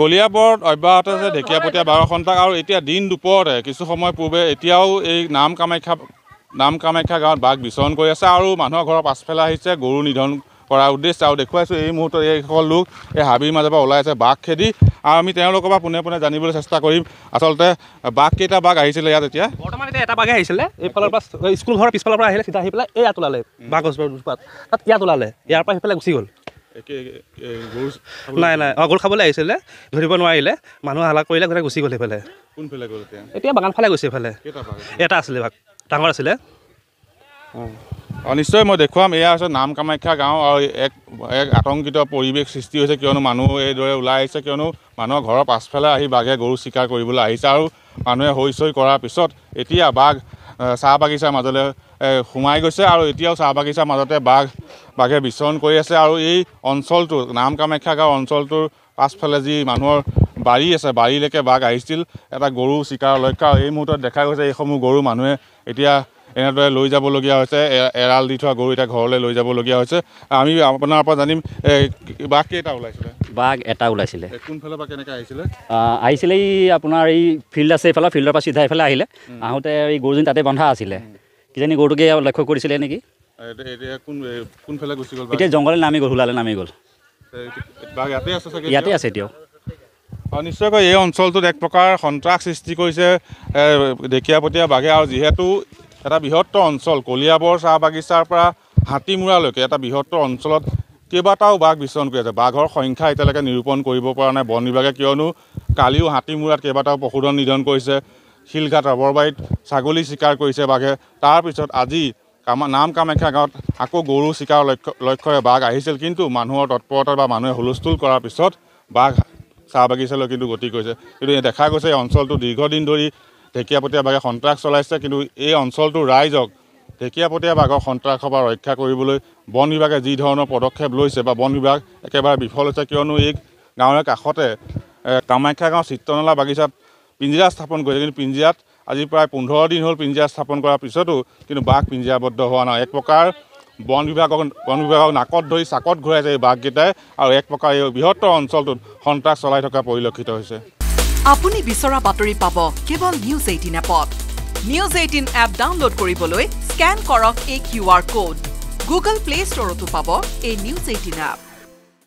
কলিয়াবৰত অব্যাহত আছে ঢেকিয়াপতীয়া 12খন তাক আৰু এতিয়া দিন দুপৰে কিছু সময় পূৰ্বে এতিয়াও এই নাম কামাখ্যা গাঁৱত বাঘ বিচৰণ কৰি আছে আৰু মানুহৰ ঘৰৰ পাছফালে আহিছে গৰু নিধন কৰাৰ উদ্দেশ্য আৰু দেখুৱাইছোঁ এই মুহূৰ্তত এইসকল লোক এই হাবিৰ মাজৰ পৰা ওলাই আছে বাঘ খেদি আৰু আমি তেওঁলোকৰ পৰা পোনে পোনে জানিবলৈ চেষ্টা কৰিম আচলতে বাঘকেইটা বাঘ আহিছিলে ইয়াত এতিয়া বৰ্তমান এটা বাঘ আহিছিলে এইফালৰ পৰা স্কুল ঘৰৰ পিছফালৰ পৰা আহিলে সিধা আহি পেলাই ইয়াত ওলালে বাঘ গছৰ দুপাত তাত ইয়াত ওলালে ইয়াৰ পৰা সিফালে গুচি গ'ল নাই নাই গৰু খাবলৈ আহিছিলে ধৰিব নোৱাৰিলে মানুহ হালা কৰিলে ঘৰে গুচি গ'ল সেইফালে কোনফালে গ'ল এতিয়া বাগান ফালে গৈছে এইফালে এটা আছিলে বাঘ ডাঙৰ আছিলে নিশ্চয় মই দেখুৱাম এয়া আছে নাম কামাখ্যা গাঁও আৰু এক এক আতংকিত পৰিৱেশ সৃষ্টি হৈছে কিয়নো মানুহ এইদৰে ওলাই আহিছে কিয়নো মানুহৰ ঘৰৰ পাছফালে আহি বাঘে গৰু চিকাৰ কৰিবলৈ আহিছে আৰু মানুহে হৈচৈ কৰাৰ পিছত এতিয়া বাঘ চাহ বাগিচাৰ মাজলৈ সোমাই গৈছে আৰু এতিয়াও চাহ বাগিচাৰ মাজতে বাঘে বিচৰণ কৰি আছে আৰু এই অঞ্চলটো নাম কামাখ্যা গাঁও অঞ্চলটোৰ পাছফালে যি মানুহৰ বাৰী আছে বাৰীলৈকে বাঘ আহিছিল এটা গৰু চিকাৰৰ লক্ষ্য এই মুহূৰ্তত দেখা গৈছে এইসমূহ গৰু মানুহে এতিয়া এনেদৰে লৈ যাবলগীয়া হৈছে এৰাল দি থোৱা গৰু এতিয়া ঘৰলৈ লৈ যাবলগীয়া হৈছে আমি আপোনাৰ পৰা জানিম বাঘ কেইটা ওলাইছিলে বাঘ এটা ওলাইছিলে কোনফালৰ পৰা কেনেকৈ আহিছিলে আহিছিলে এই আপোনাৰ এই ফিল্ড আছে এইফালে ফিল্ডৰ পৰা চিধা এইফালে আহিলে আহোঁতে এই গৰুজনী তাতে বন্ধা আছিলে কিজানি গৰুটোকে লক্ষ্য কৰিছিলে নেকি কোনফালে গুচি গ'ল এতিয়া জংঘলে নামি গ'ল ওলালে নামি গ'ল বাঘ ইয়াতে আছে চাগে ইয়াতে আছে এতিয়াও নিশ্চয়কৈ এই অঞ্চলটোত এক প্ৰকাৰ সন্ত্ৰাস সৃষ্টি কৰিছে ঢেকীয়াপতীয়া বাঘে আৰু যিহেতু এটা বৃহত্তৰ অঞ্চল কলিয়াবৰ চাহ বাগিচাৰ পৰা হাতীমূৰালৈকে এটা বৃহত্তৰ অঞ্চলত কেইবাটাও বাঘ বিচৰণ কৰি আছে বাঘৰ সংখ্যা এতিয়ালৈকে নিৰূপণ কৰিব পৰা নাই বন বিভাগে কিয়নো কালিও হাতীমূৰাত কেইবাটাও পশুধন নিধন কৰিছে শিলঘাট ৰবৰবাৰীত ছাগলী চিকাৰ কৰিছে বাঘে তাৰপিছত আজি নাম কামাখ্যা গাঁৱত আকৌ গৰু চিকাৰ লক্ষ্যৰে বাঘ আহিছিল কিন্তু মানুহৰ তৎপৰতা বা মানুহে হুলস্থুল কৰাৰ পিছত বাঘ চাহ বাগিচালৈ কিন্তু গতি কৰিছে কিন্তু দেখা গৈছে এই অঞ্চলটো দীৰ্ঘদিন ধৰি ঢেকীয়াপতীয়া বাঘে সন্ত্ৰাস চলাইছে কিন্তু এই অঞ্চলটোৰ ৰাইজক ঢেকীয়াপতীয়া বাঘৰ সন্ত্ৰাসৰ পৰা ৰক্ষা কৰিবলৈ বন বিভাগে যি ধৰণৰ পদক্ষেপ লৈছে বা বন বিভাগ একেবাৰে বিফল হৈছে কিয়নো এই গাঁৱৰ কাষতে কামাখ্যা গাঁও চিত্ৰনলা বাগিচাত পিঞ্জিৰা স্থাপন কৰিছে কিন্তু পিঞ্জিৰাত আজি প্ৰায় 15 দিন হ'ল পিঞ্জিৰা স্থাপন কৰাৰ পিছতো কিন্তু বাঘ পিঞ্জিৰাবদ্ধ হোৱা নাই এক প্ৰকাৰ বন বিভাগক নাকত ধৰি চাকত ঘূৰাইছে এই বাঘকেইটাই আৰু এক প্ৰকাৰ এই বৃহত্তৰ অঞ্চলটোত সন্ত্ৰাস চলাই থকা পৰিলক্ষিত হৈছে আপুনি বিচৰা বাতৰি পাব কেৱল নিউজ 18 এপত নিউজ 18 এপ ডাউনলোড কৰিবলৈ স্ক্যান কৰক এই কিউআৰ কোড গুগল প্লে ষ্টৰতো পাব এই নিউজ 18 এপ